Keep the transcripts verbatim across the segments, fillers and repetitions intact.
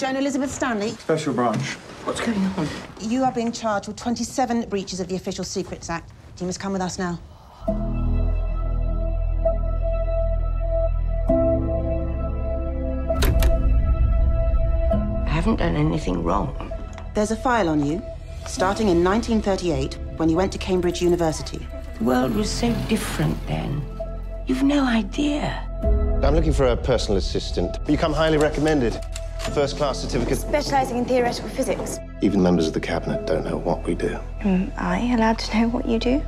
Joan Elizabeth Stanley. Special branch. What's going on? You are being charged with twenty-seven breaches of the Official Secrets Act. You must come with us now. I haven't done anything wrong. There's a file on you, starting in nineteen thirty-eight, when you went to Cambridge University. The world was so different then. You've no idea. I'm looking for a personal assistant. You come highly recommended. First class certificate. Specializing in theoretical physics. Even members of the cabinet don't know what we do. Am I allowed to know what you do?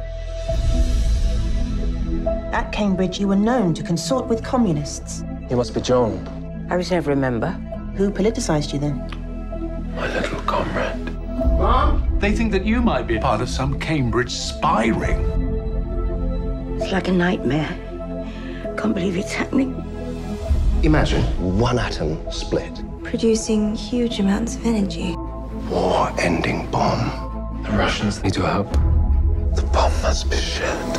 At Cambridge, you were known to consort with communists. You must be Joan. I was never a member. Who politicized you then? My little comrade. Mom? They think that you might be part of some Cambridge spy ring. It's like a nightmare. Can't believe it's happening. Imagine one atom split. Producing huge amounts of energy. War-ending bomb. The Russians need your help. The bomb must be shared.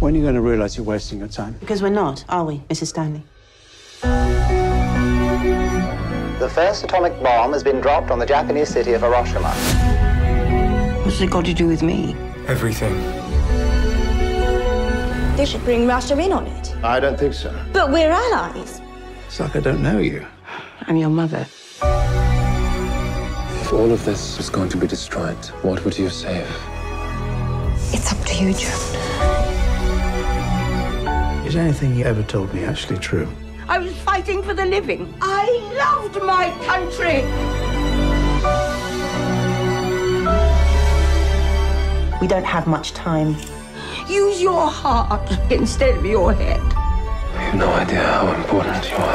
When are you going to realize you're wasting your time? Because we're not, are we, Missus Stanley? The first atomic bomb has been dropped on the Japanese city of Hiroshima. What's it got to do with me? Everything. They should bring Russia in on it. I don't think so. But we're allies. It's like I don't know you. I'm your mother. If all of this was going to be destroyed, what would you save? It's up to you, Joan. Is anything you ever told me actually true? I was fighting for the living. I loved my country. We don't have much time. Use your heart instead of your head. I have no idea how important you are.